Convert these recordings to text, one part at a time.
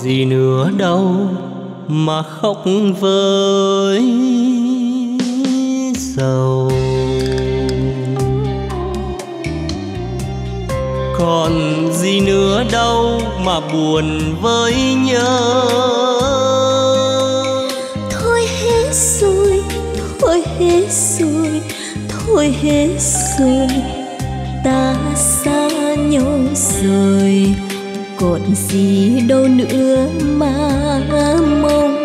Gì nữa đâu mà khóc với sầu, còn gì nữa đâu mà buồn với nhớ. Thôi hết rồi, thôi hết rồi, thôi hết rồi, ta xa nhau rồi, còn gì đâu nữa mà mong.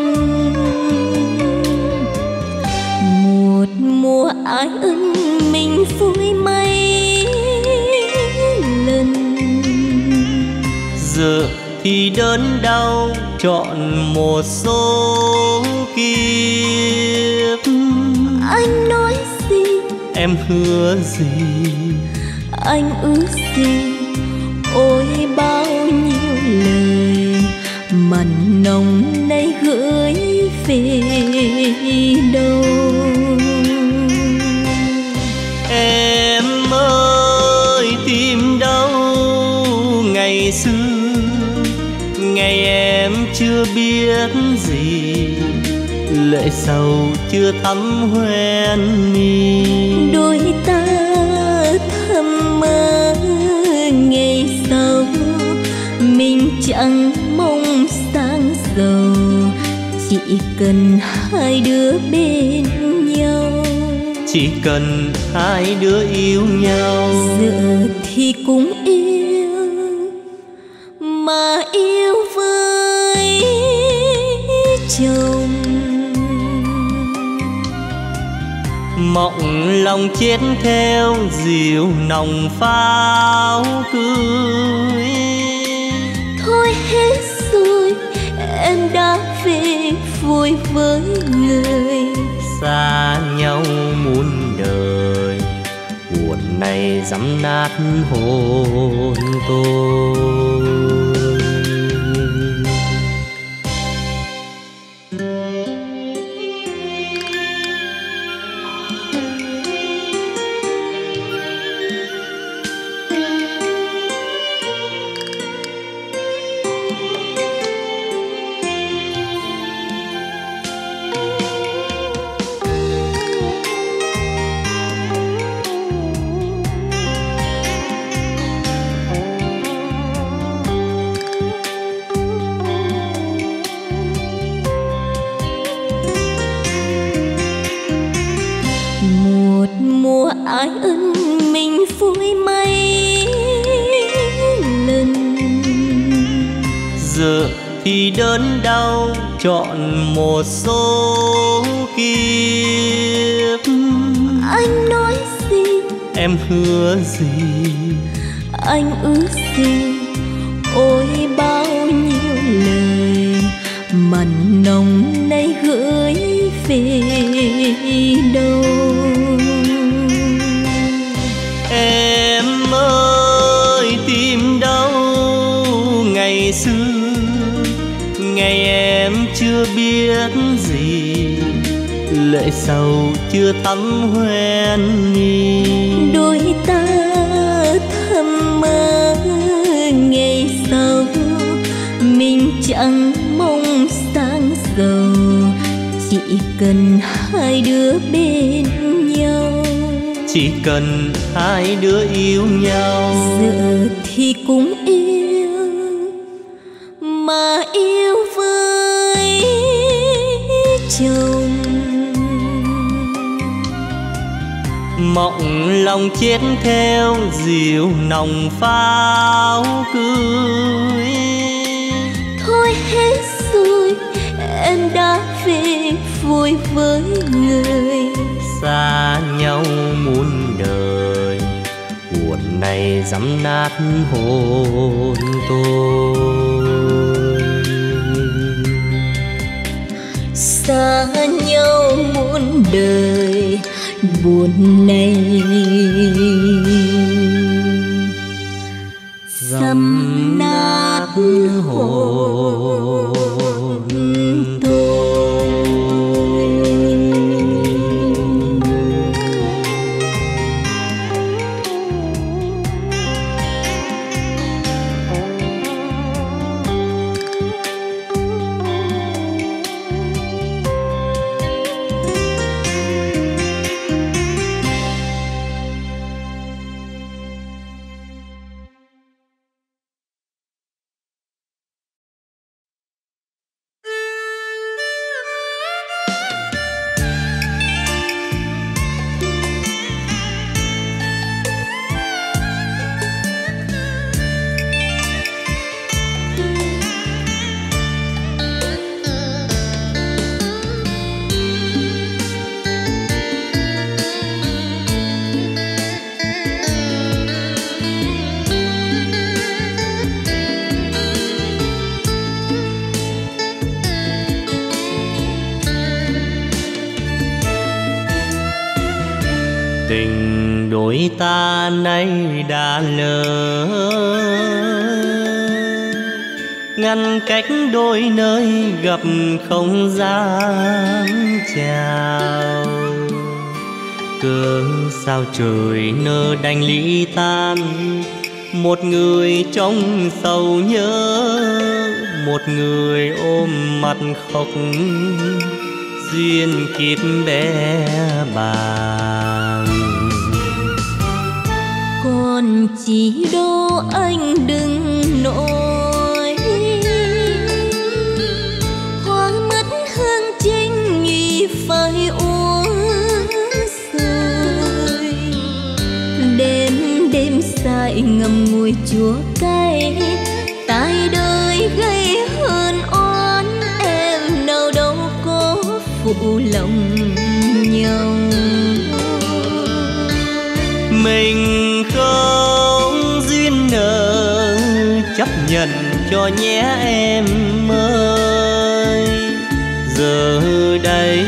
Một mùa ái ân mình vui mấy lần, giờ thì đớn đau chọn một số kiếp. Anh nói gì, em hứa gì, anh ước gì, ôi bao nhiêu lời mặn nồng nay gửi về đâu. Em ơi tìm đâu ngày xưa, ngày em chưa biết gì, lệ sầu chưa thắm hoen mi. Đôi ta thầm mơ ngày sau, mình chẳng mong sáng giàu, chỉ cần hai đứa bên nhau, chỉ cần hai đứa yêu nhau. Giờ thì cũng yêu mà yêu với chồng, mộng lòng chết theo dịu nồng pháo cưới. Thôi hết rồi, em đã về vui với người, xa nhau muôn đời, buồn này giẫm nát hồn tôi. Ái ân mình vui mấy lần, giờ thì đớn đau chọn một số kiếp. Anh nói gì, em hứa gì, anh ước gì, ôi bao nhiêu lời mặn nồng nay gửi về đâu. Em ơi tìm đâu ngày xưa, ngày em chưa biết gì, lệ sầu chưa thắm hoen mi. Đôi ta thầm mơ ngày sau, mình chẳng mong sáng giàu, chỉ cần hai đứa bên nhau, chỉ cần hai đứa yêu nhau. Giờ thì cũng yêu mà yêu với chồng, mộng lòng chết theo dịu nồng pháo cưới. Thôi hết rồi, em đã về vui với người, xa nhau muôn đời, buồn này ngày giẫm nát hồn tôi. Xa nhau muôn đời buồn nay, giẫm nát hồn. Ta nay đã lỡ, ngăn cách đôi nơi gặp không dám chào. Cớ sao trời nỡ đành ly tan, một người trong sầu nhớ, một người ôm mặt khóc, duyên kiếp bé bàng. Còn chỉ đố anh đừng nổi, hoa mất hương chinh nghi phải uống rồi. Đêm đêm dài ngầm ngùi chua cay, tai đời gây hơn oán, em nào đâu có phụ lòng nhau. Mình không duyên nợ chấp nhận cho nhé em ơi, giờ đây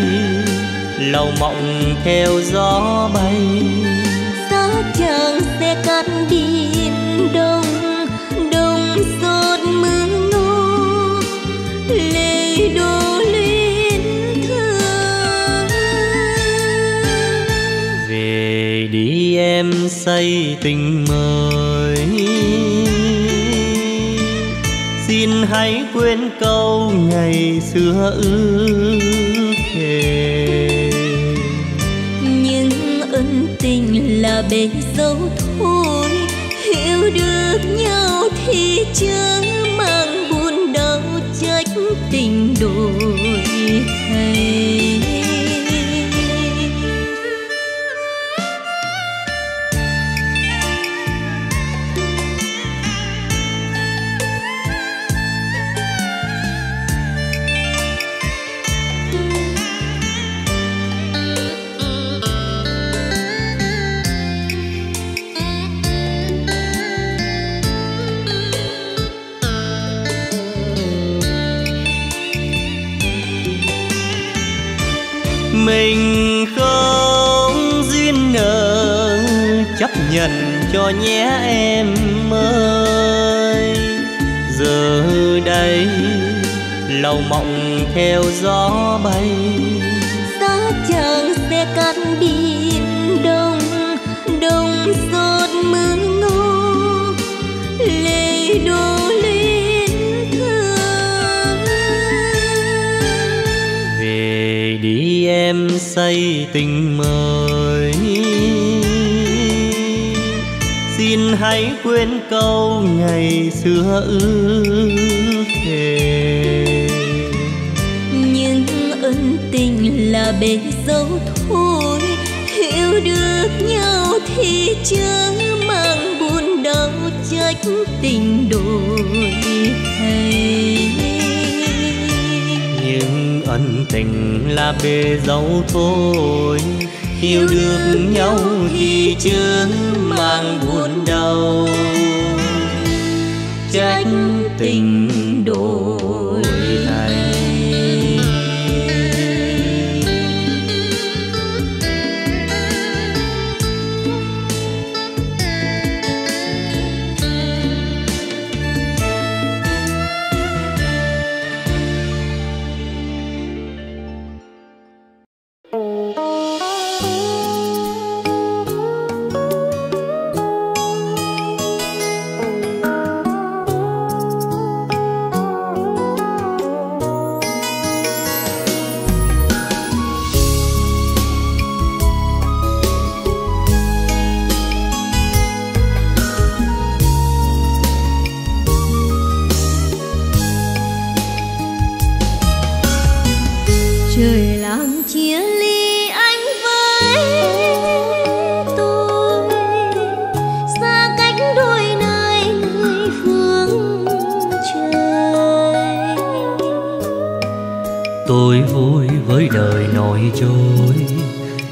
lòng mộng theo gió bay. Gió chẳng sẽ cắt biển đông, đông giọt mưa ngô lệ đổ luyến thương. Về đi em say tình mới, xin hãy quên câu ngày xưa ước thề. Những ân tình là bể dấu thôi, hiểu được nhau thì chớ mang buồn đau trách tình đổi thay. Mình không duyên nợ chấp nhận cho nhé em ơi, giờ đây lòng mộng theo gió bay. Gió chẳng sẽ cắt biển đông, đông giọt mưa ngô lệ đổ luyến thương. Về đi em say tình mới, xin hãy quên câu ngày xưa ước thề. Những ân tình là bể dấu thôi, hiểu được nhau thì chớ mang buồn đau trách tình đổi thay. Những ân tình là bể dấu thôi, Yêu được nhau thì chớ mang buồn đau, trách tình đổi thay.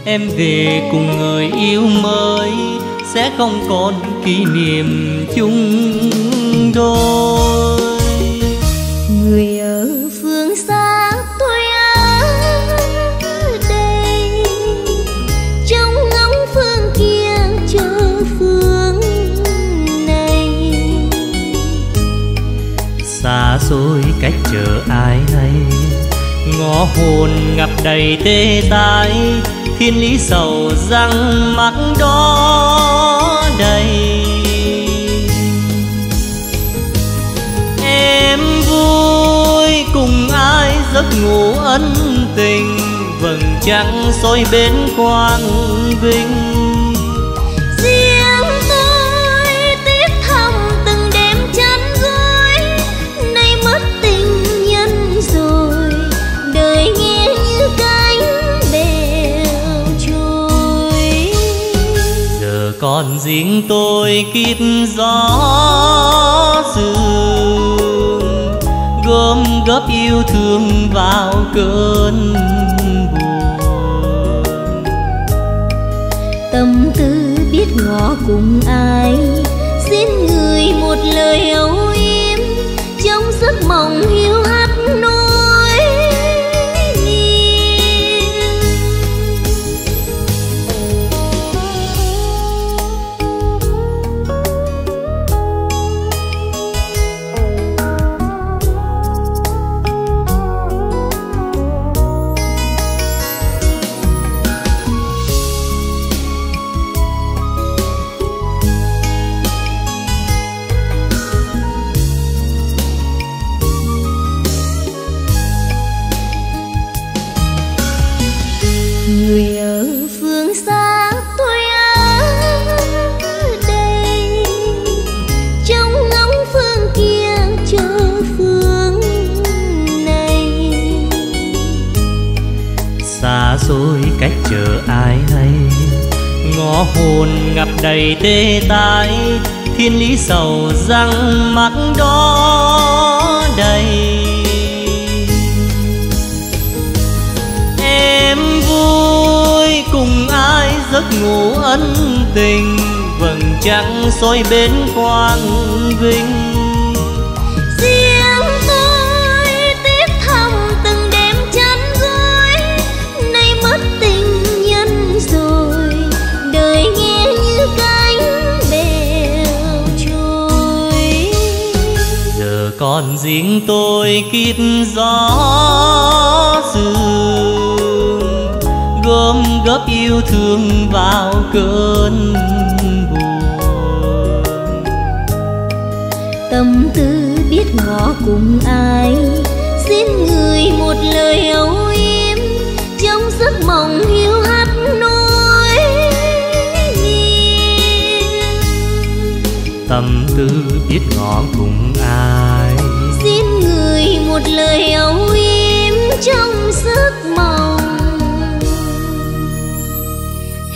Em về cùng người yêu mới, sẽ không còn kỷ niệm chung đôi. Người ở phương xa, tôi ở đây, trong ngóng phương kia chờ phương này. Xa xôi cách chờ ai hay, ngõ hồn ngập đầy tê tái. Thiên lý sầu răng mắt đó đầy. Em vui cùng ai giấc ngủ ân tình, vầng trăng soi bến quang vinh. Riêng tôi tiếc thầm từng đêm chán rối, nay mất tình nhân rồi, đời nghe như cánh còn riêng tôi kiếp gió sương, gom góp yêu thương vào cơn buồn. Tâm tư biết ngó cùng ai, xin người một lời âu yếm, trong giấc mộng hiu hắt nỗi niềm. Người ở phương xa, tôi ở đây, trong ngóng phương kia chờ phương này. Xa xôi cách chờ ai hay, ngõ hồn ngập đầy tê tái. Thiên lý sầu răng mắt đó đầy. Em vui cùng ai giấc ngủ ân tình, vầng trăng soi bến quang vinh. Riêng tôi tiếc thầm từng đêm chán rối, nay mất tình nhân rồi, đời nghe như cánh bèo trôi. Giờ còn riêng tôi kiếp gió sương, gom góp yêu thương vào cơn buồn. Tâm tư biết ngó cùng ai, xin người một lời âu yếm, trong giấc mộng hiu hắt nỗi niềm. Tâm tư biết ngó cùng ai, xin người một lời âu yếm, trong giấc mộng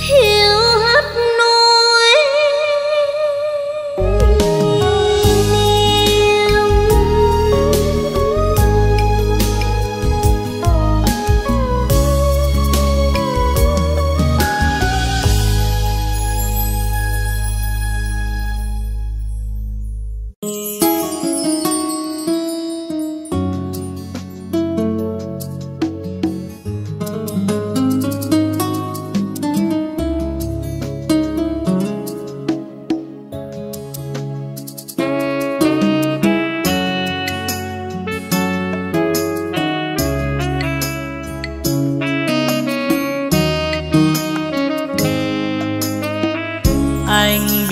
hiu hắt nỗi niềm.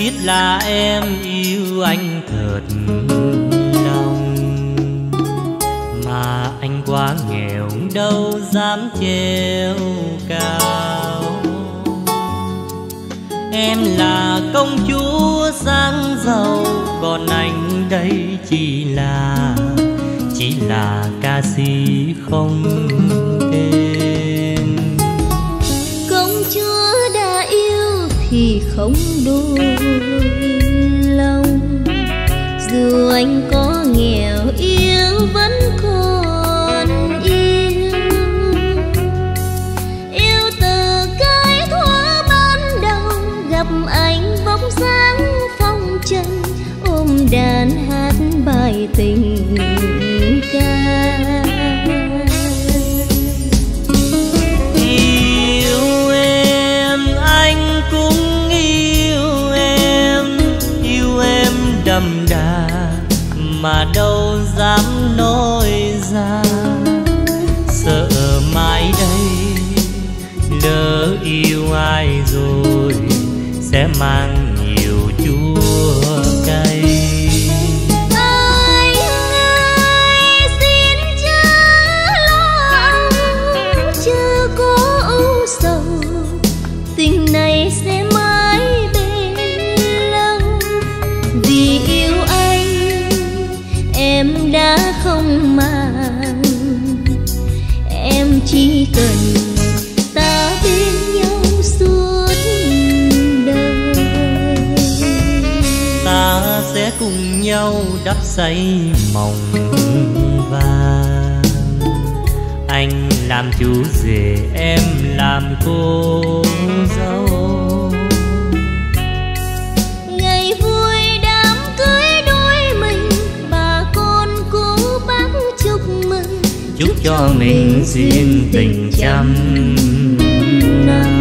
biết là em yêu anh thật lòng, mà anh quá nghèo đâu dám treo cao. Em là công chúa sang giàu, còn anh đây chỉ là ca sĩ không tên. Công chúa đã yêu thì không đôi lòng, dù anh có nghèo yêu vẫn còn yêu từ cái thuở ban đầu. Gặp anh bóng dáng phong trần, ôm đàn hát bài tình ca. Yêu em, anh cũng yêu em, yêu em đậm đà mà đâu dám nói ra, sợ mãi đây lỡ yêu ai rồi sẽ mang nhiều chua cay. Chỉ cần ta bên nhau suốt đời, ta sẽ cùng nhau đắp xây mộng vàng. Anh làm chú rể, em làm cô dâu. Ngày vui đám cưới đôi mình, bà con cô bác chúc mừng, chúc cho mình duyên tình trăm năm.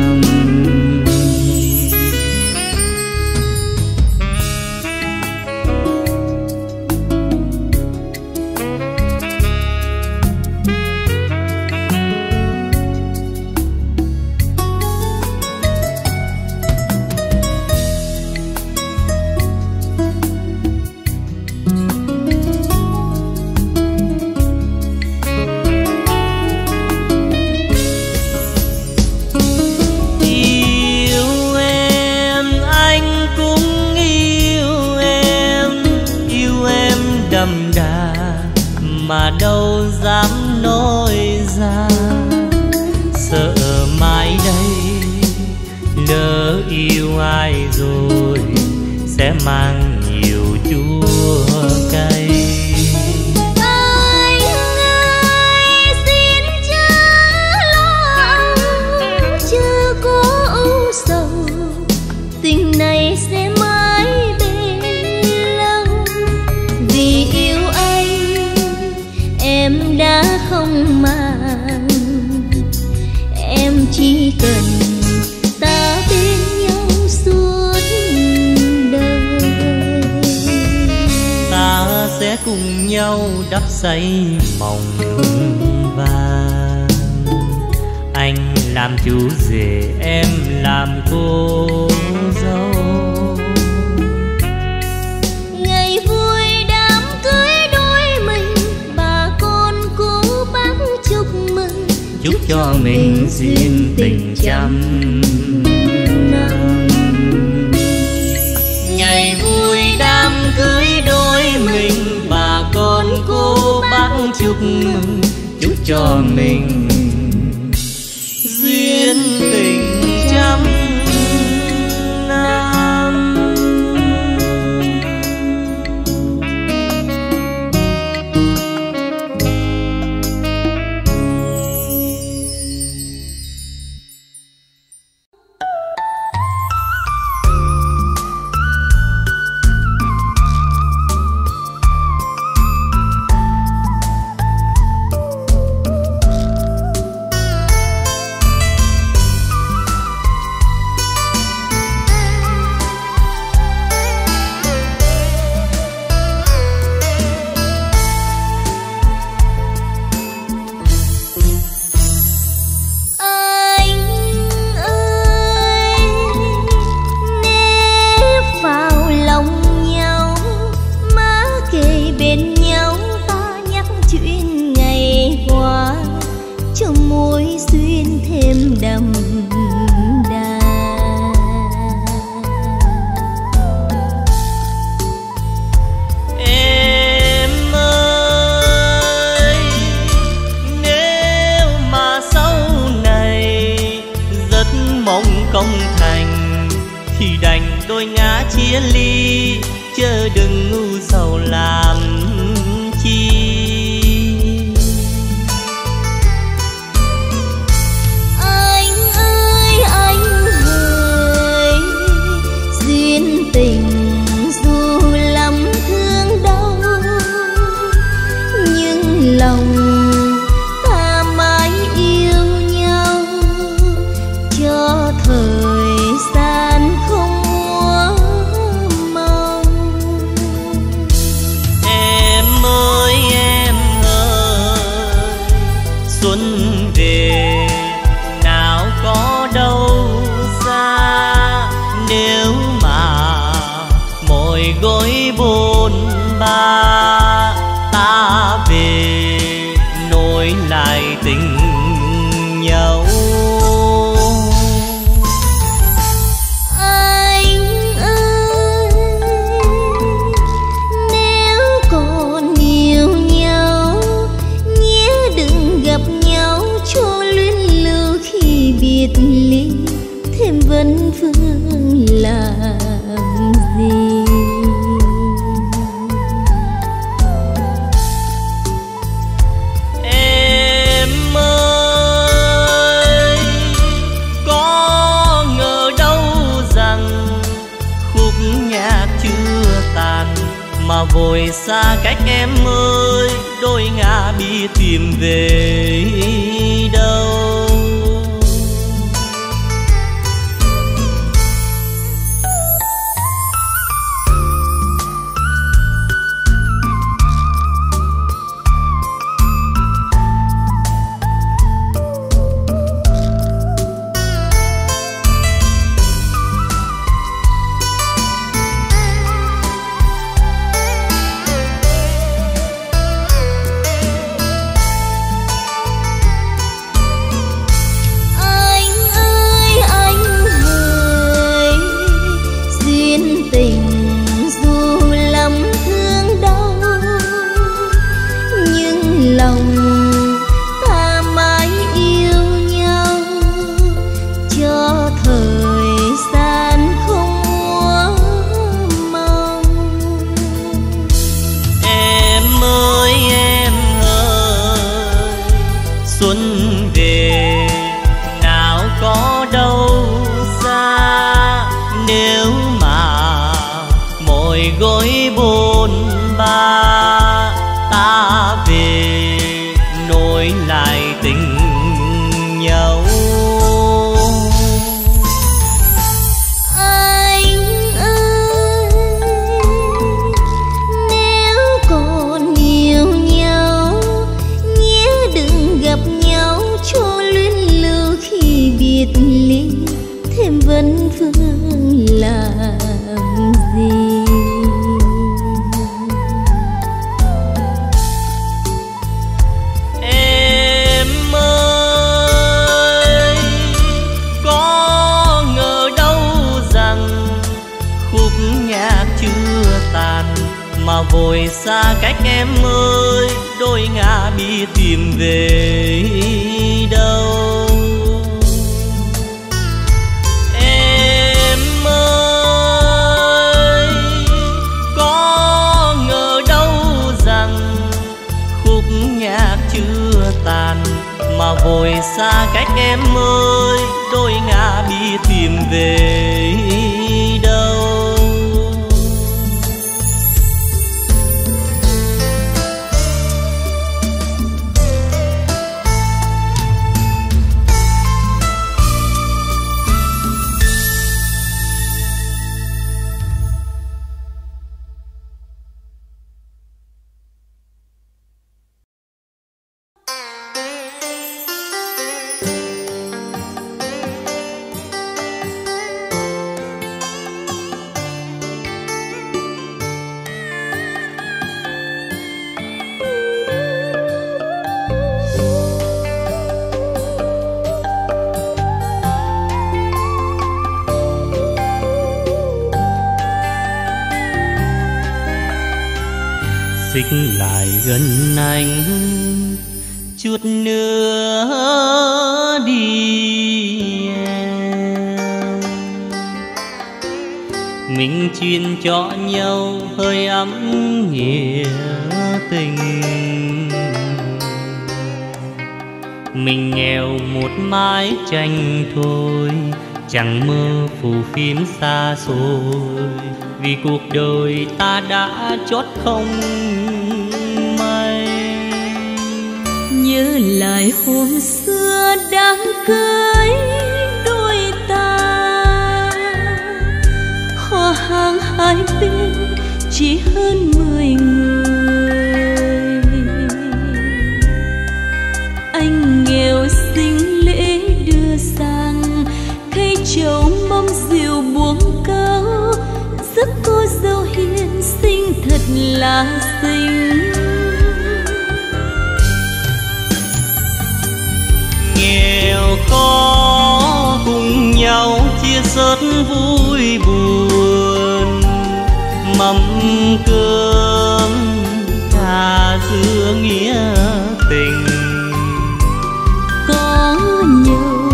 Mà đâu dám nói ra, sợ mãi đây lỡ yêu ai rồi sẽ mang nhiều chua cay. Anh ơi xin chớ lo, chớ có âu sầu, tình này sẽ mãi bên lâu. Vì yêu em đã không màng, em chỉ cần ta bên nhau suốt đời. Ta sẽ cùng nhau đắp xây mộng vàng. Anh làm chú rể, em làm cô dâu. Chúc cho mình duyên tình trăm năm. Ngày vui đám cưới đôi mình, bà con cô bác chúc mừng, chúc cho mình duyên tình trăm năm. không thành thì đành đôi ngã chia ly, chớ đừng ngu sầu làm chi. Anh ơi anh hỡi, duyên tình dù lắm thương đau, nhưng lòng ta mãi yêu nhau cho thời gian không mua màu. Em ơi em ơi, xuân về nào có đâu xa, nếu mà mỗi gối bồn ba ta về nối lại tình nhau. Anh ơi, nếu còn yêu nhau nhớ đừng gặp nhau cho luyến lưu, khi biệt ly thêm vấn vương làm gì. Em ơi, có ngờ đâu rằng khúc nhạc chưa tàn mà vội xa cách em ơi, đôi ngã bi tìm về đâu. Gối bồn ba ta về nối lại tình nhau. Anh ơi, nếu còn yêu nhau nhớ đừng gặp nhau cho luyến lưu, khi biệt ly thêm vấn vương làm gì. Mà vội xa cách em ơi, đôi ngã bi tìm về đâu. Em ơi, có ngờ đâu rằng khúc nhạc chưa tàn mà vội xa cách em ơi, đôi ngã bi tìm về đâu. Xích lại gần anh chút nữa đi em. mình chuyên cho nhau hơi ấm nghĩa tình. Mình nghèo một mái tranh thôi, chẳng mơ phù phiếm xa xôi, vì cuộc đời ta đã chót không may. Nhớ lại hôm xưa đám cưới đôi ta, họ hàng hai bên chỉ hơn 10 người. Anh nghèo xính lễ đưa sang, khay chầu mâm rượu buông cao, giúp cô dâu hiền xinh thật là xinh. Nghèo khó cùng nhau chia sớt vui buồn, mâm cơm trà sữa nghĩa tình. Có nhau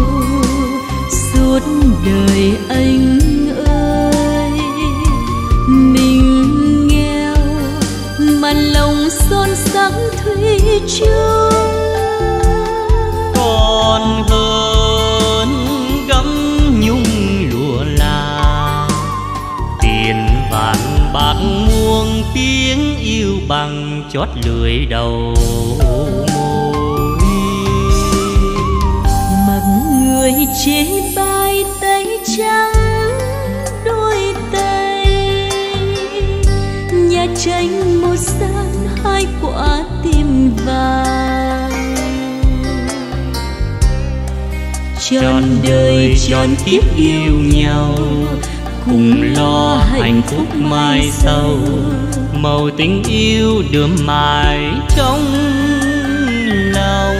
suốt đời anh ơi, mình nghèo mà lòng son sắc thủy chung, còn hơn gấm nhung lụa là tiền vàng bạc muôn tiếng yêu bằng chót lưỡi đầu môi. Mặc người chế bai tay trắng đôi tay, nhà tranh một gian hai quả tim vàng. Trọn đời trọn kiếp yêu nhau, cùng lo hạnh phúc mai sau, màu tình yêu đượm mãi trong lòng.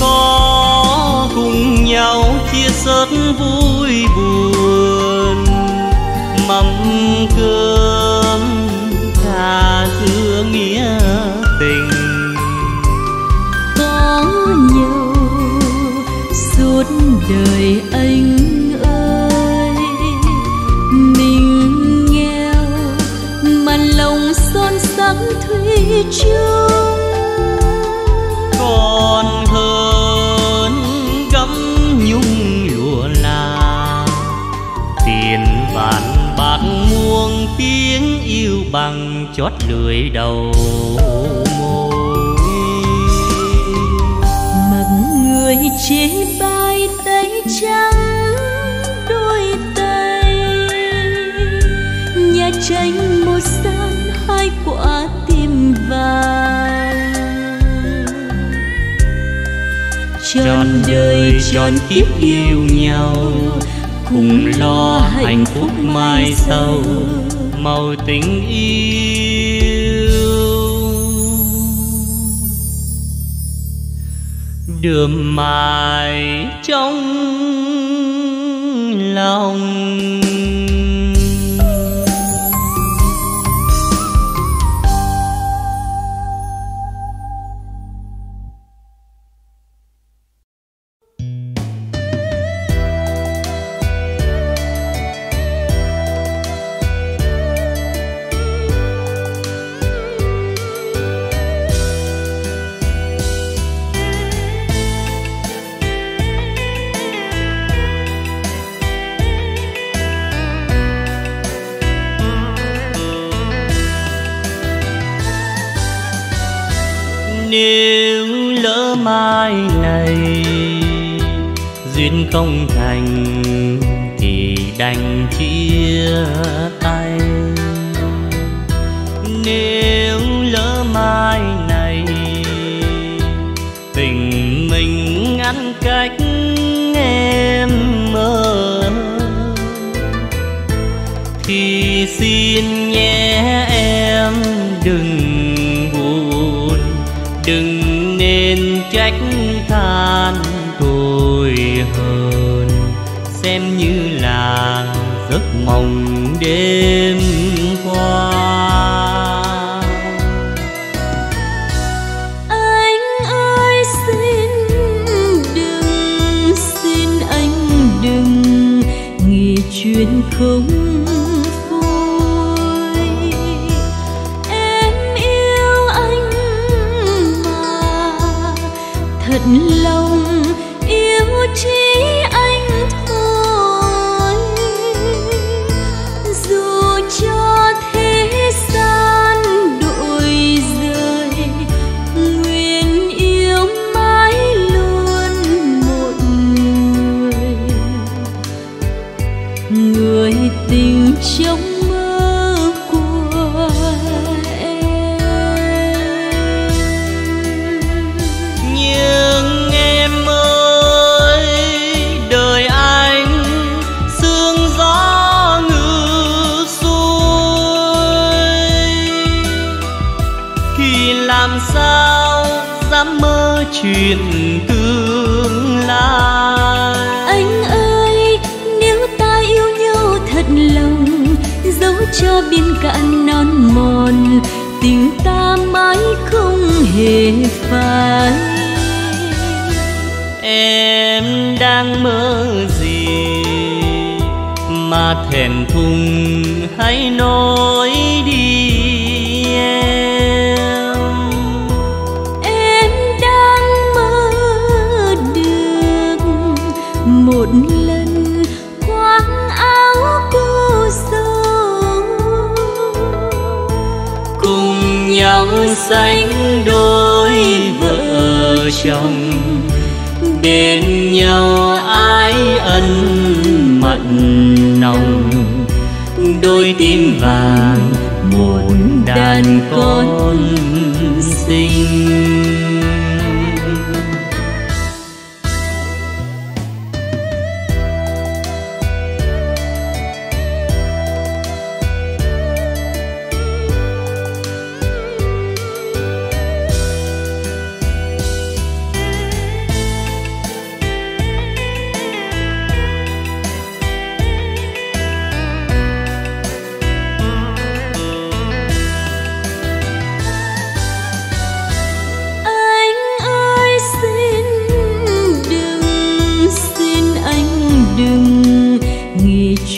Có cùng nhau chia sớt vui buồn, mắm cơm trà sữa nghĩa tình. Có nhau suốt đời anh ơi, mình nghèo mà lòng son sắc thủy chung, còn hơn gấm nhung lụa là tiền vàng bạc muôn tiếng yêu bằng chót lưỡi đầu môi. Mặc người chế bai tay trắng đôi tay, nhà tranh một gian hai quả tim vàng. Trọn đời trọn kiếp yêu nhau, cùng lo hạnh phúc mai sau, màu tình yêu đượm mãi trong lòng. Nếu lỡ mai này duyên không thành thì đành chia tay. Nếu lỡ mai này tình mình ngăn cách em mơ thì xin nhé em đừng, đừng nên trách than tôi hờn. chuyện không vui. Em yêu anh mà thật lòng, yêu chỉ anh thôi. Dù cho thế gian đổi rời, nguyện yêu mãi luôn một người. Người tình trong chuyện tương lai. Anh ơi, nếu ta yêu nhau thật lòng, dẫu cho biên cạn non mòn, tình ta mãi không hề phai. Em đang mơ gì mà thẹn thùng, hãy nói đi. Một lần khoác áo cô dâu, cùng nhau sánh đôi vợ chồng, bên nhau ái ân mặn nồng, đôi tim vàng một đàn con xinh.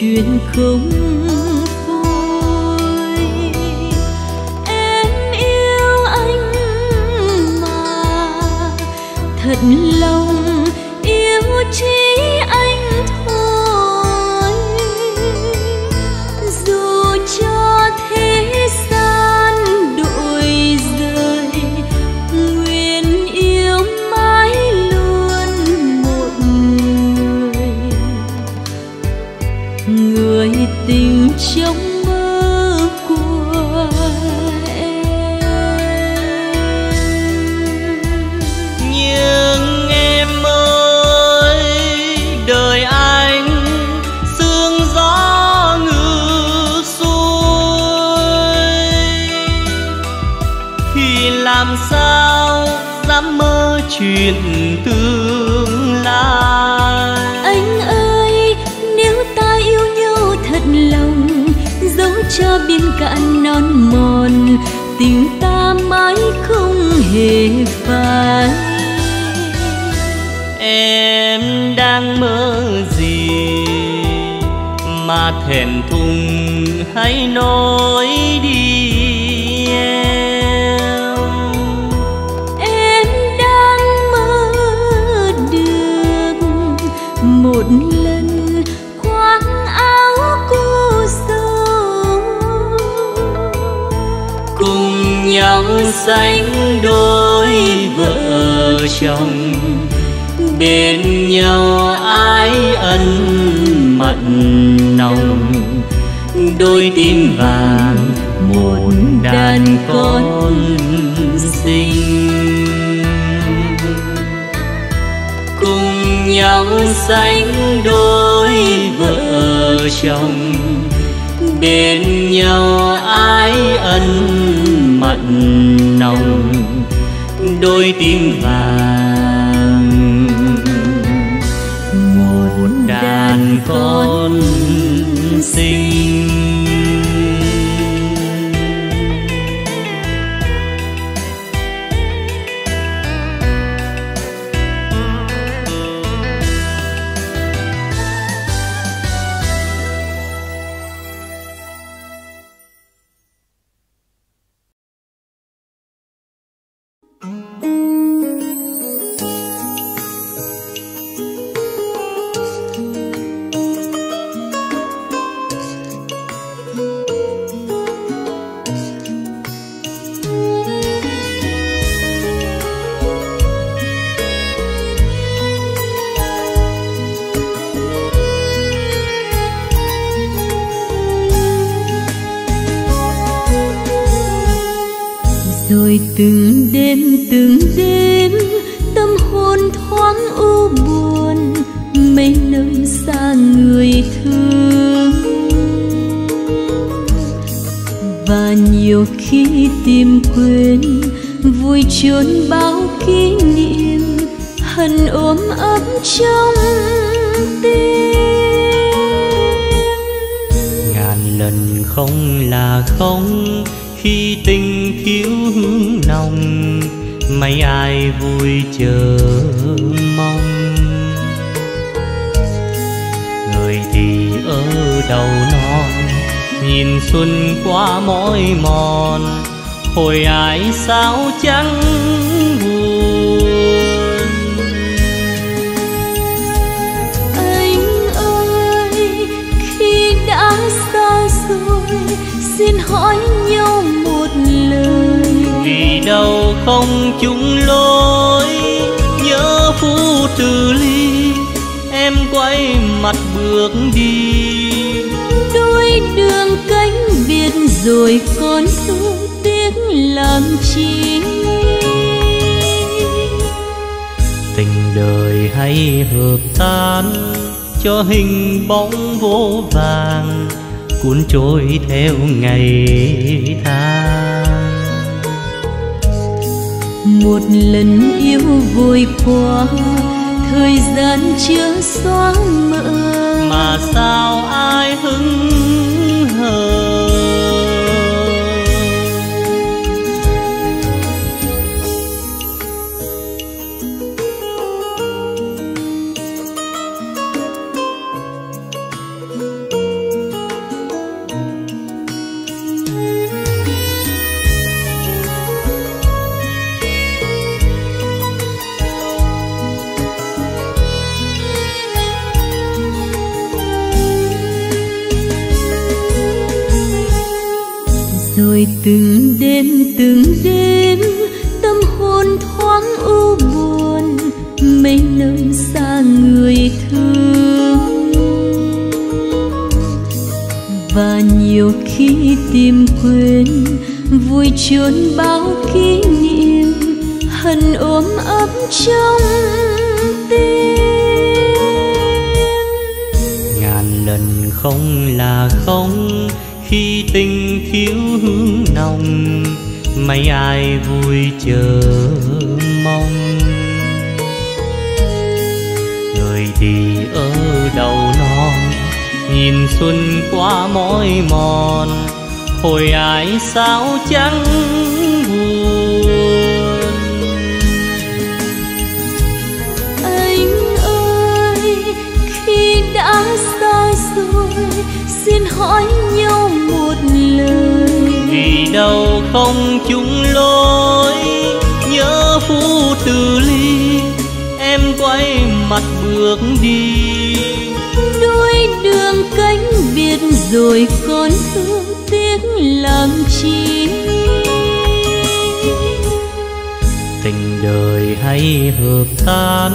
Chuyện không vui. Em yêu anh mà thật lòng, yêu chỉ anh thôi. Dù cho thế gian đổi rời, nguyện yêu mãi luôn một người. Người tình trong mơ của em. Nhưng em ơi, đời anh sương gió ngược xuôi, thì làm sao dám mơ chuyện tương lai. Anh ơi, nếu ta yêu nhau thật lòng, dẫu cho biên cạn non mòn, tình ta mãi không hề phai. Em đang mơ gì mà thẹn thùng, hãy nói đi. Em đang mơ được một lần nhau sánh đôi vợ chồng, bên nhau ái ân mặn nồng, đôi tim vàng một đàn con xinh. Cùng nhau sánh đôi vợ chồng, bên nhau ái ân mặn nồng, đôi tim vàng một đàn con xinh. rồi từng đêm tâm hồn thoáng u buồn mấy năm xa người thương, và nhiều khi tìm quên vui trốn bao kỷ niệm hận ôm ấp trong tim. Ngàn lần không là không khi tình thiếu hướng lòng, mấy ai vui chờ mong. Người thì ở đầu non nhìn xuân qua mỏi mòn, hồi ai sao chẳng buồn. Anh ơi khi đã xa rồi xin hỏi nhau một lời, vì đâu không chung lối nhớ phút từ ly, em quay mặt bước đi. Đôi đường cánh biệt rồi còn thương tiếc làm chi. Tình đời hay hợp tan cho hình bóng vô vàng, cuốn trôi theo ngày tháng. Một lần yêu vội qua, thời gian chưa xóa mờ, mà sao ai hững hờ. Rồi từng đêm tâm hồn thoáng u buồn mấy năm xa người thương, và nhiều khi tìm quên vui trốn bao kỷ niệm hận ôm ấp trong tim. Ngàn lần không là không khi tình thiếu hướng nồng, mấy ai vui chờ mong. Người thì ở đầu non nhìn xuân qua mỏi mòn, hồi ai sao chẳng buồn. Anh ơi khi đã xa rồi xin hỏi nhau một lời, vì đâu không chung lối nhớ phút từ ly, em quay mặt bước đi. Đôi đường cánh biệt rồi còn thương tiếc làm chi. Tình đời hay hợp tan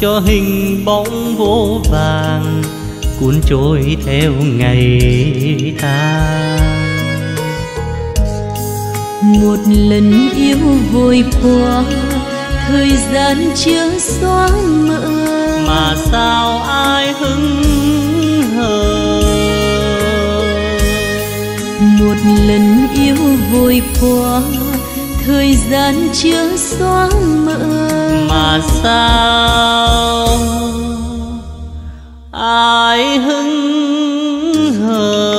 cho hình bóng vô vàng, cuốn trôi theo ngày tháng. Một lần yêu vội qua, thời gian chưa xóa mờ, mà sao ai hững hờ. Một lần yêu vội qua, thời gian chưa xóa mờ, mà sao ai hững hờ.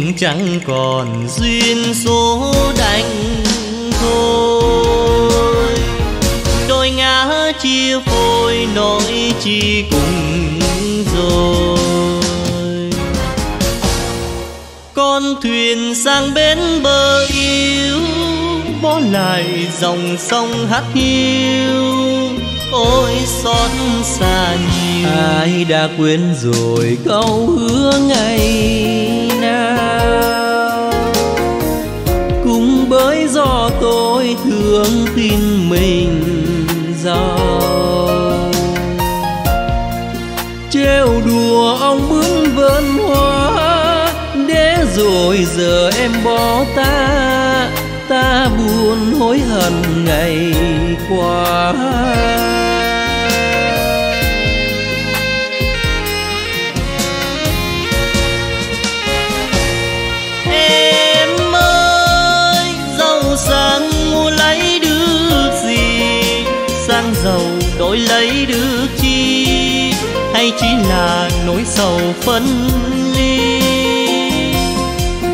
mình chẳng còn duyên số đành thôi. Đôi ngã chia phôi nỗi chi cùng rồi. Con thuyền sang bến bờ yêu, bỏ lại dòng sông hát hiu. Ôi xót xa nhiều, ai đã quên rồi câu hứa ngày nào. Cũng bởi do tôi thương tin mình giàu, trêu đùa ông bướm vườn hoa, để rồi giờ em bỏ ta. Ta buồn hối hận ngày qua. Đổi lấy được chi, hay chỉ là nỗi sầu phân ly.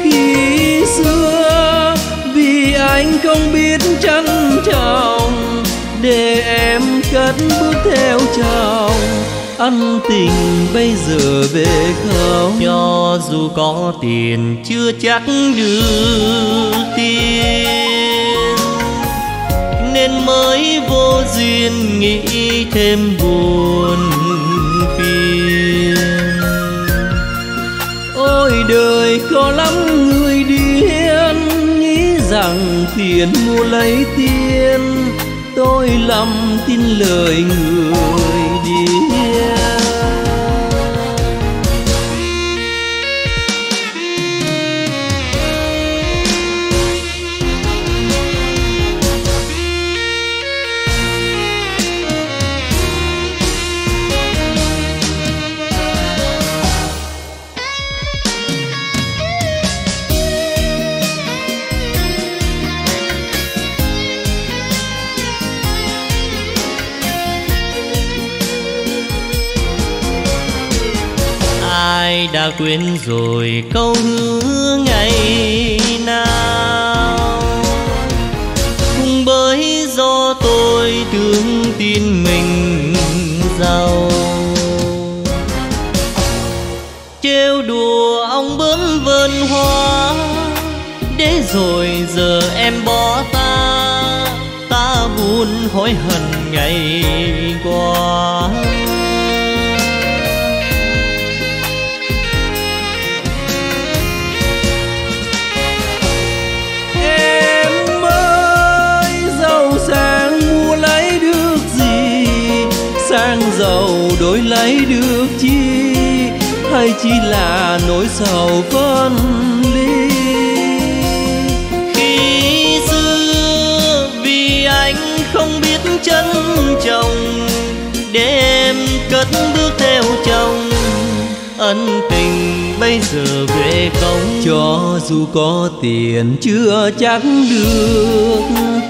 Khi xưa vì anh không biết trân trọng, để em cất bước theo chồng. Ân tình bây giờ về không, cho dù có tiền chưa chắc được tiền, nên mới vô duyên nghĩ thêm buồn phiền. Ôi đời có lắm người điên, nghĩ rằng tiền mua lấy tiền, tôi lầm tin lời người điên. Đã quên rồi câu hứa ngày nào, cũng bởi do tôi tưởng tin mình giàu, trêu đùa ông bướm vườn hoa, để rồi giờ em bỏ ta. Ta buồn hối hận ngày qua. Đổi lấy được chi, hay chỉ là nỗi sầu phân ly. Khi xưa vì anh không biết trân trọng, để em cất bước theo chồng. Ân tình bây giờ về không, cho dù có tiền chưa chắc được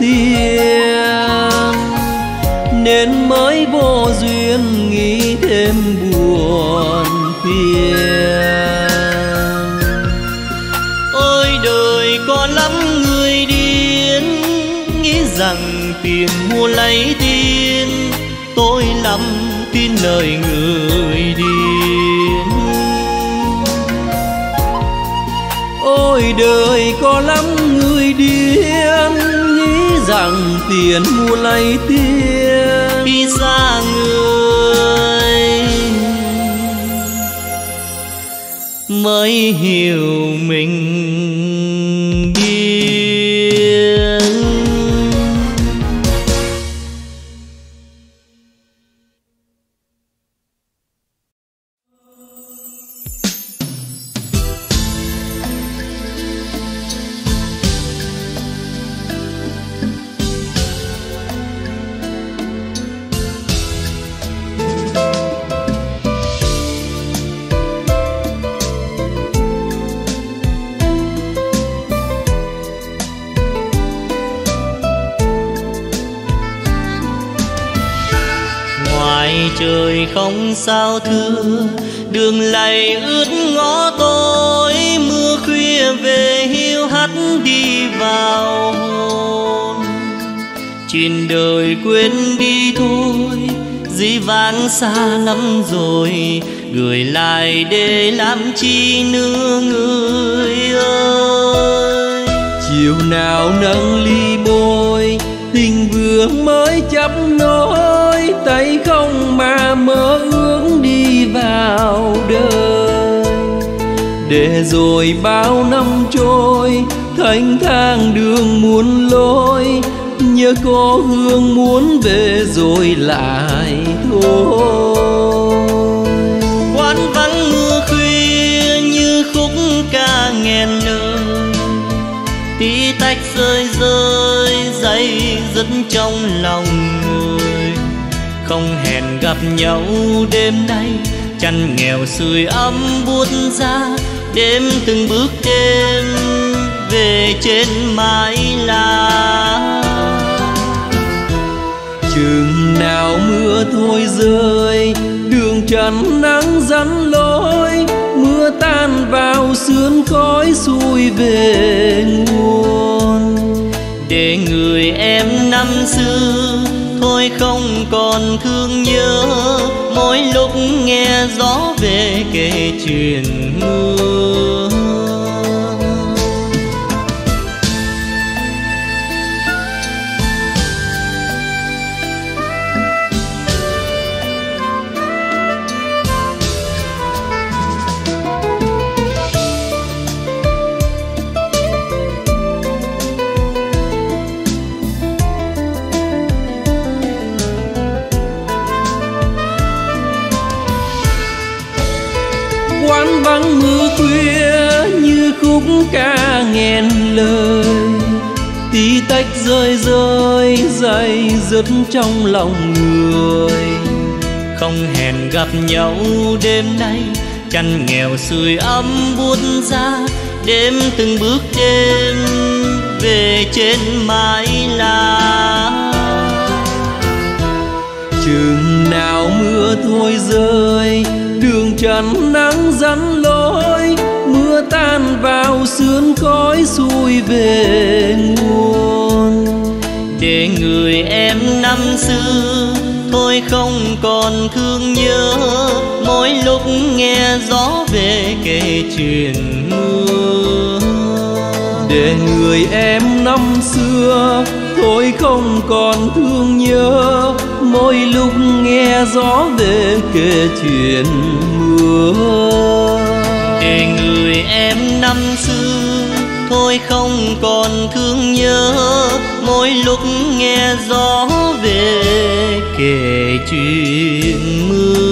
tiền, nên mới vô duyên nghĩ thêm buồn phiền. Ôi đời có lắm người điên, nghĩ rằng tiền mua lấy tiền, tôi lắm tin lời người điên. Ôi đời có lắm người điên, rằng tiền mua lấy tiền, đi xa người mới hiểu mình điên. Trời không sao thưa, đường lầy ướt ngõ tối mưa khuya. đi vào hồn, chuyện đời quên đi thôi. Dĩ vãng xa lắm rồi, gửi lại để làm chi nữa người ơi. Chiều nào nâng ly bôi, tình vừa mới chấp nối, tay không mà mơ ước đi vào đời. Để rồi bao năm trôi, thênh thang đường muôn lối, nhớ có hương muốn về rồi lại thôi. Quán vắng mưa khuya như khúc ca nghẹn lời, tí tách rơi rơi dây dứt trong lòng người. Không hẹn gặp nhau đêm nay, chăn nghèo sưởi ấm buốt giá, đêm từng bước đêm về trên mái lá. Chừng nào mưa thôi rơi, đường trần nắng dẫn lối, mưa tan vào sương khói xuôi về nguồn. Để người em năm xưa thôi không còn thương nhớ, mỗi lúc nghe gió về kể chuyện mưa. Quán vắng mưa khuya như khúc ca nghẹn lời, tí tách rơi rơi dày dứt trong lòng người. Không hẹn gặp nhau đêm nay, chăn nghèo sưởi ấm buốt giá, đêm từng bước đêm về trên mái lá. Chừng nào mưa thôi rơi, đường trần nắng dẫn lối, mưa tan vào sương khói xuôi về nguồn. Để người em năm xưa thôi không còn thương nhớ, mỗi lúc nghe gió về kể chuyện mưa. Để người em năm xưa thôi không còn thương nhớ, mỗi lúc nghe gió về kể chuyện mưa. Để người em năm xưa thôi không còn thương nhớ, mỗi lúc nghe gió về kể chuyện mưa.